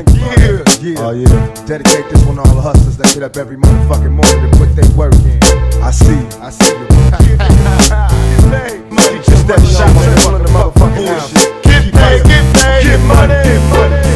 again. Yeah. Yeah. Oh, yeah. Dedicate this one to all the hustlers that get up every motherfucking morning to put their work in. I see you. Money just that shot, money on the motherfucking bullshit. Get paid, get paid, get money, get money.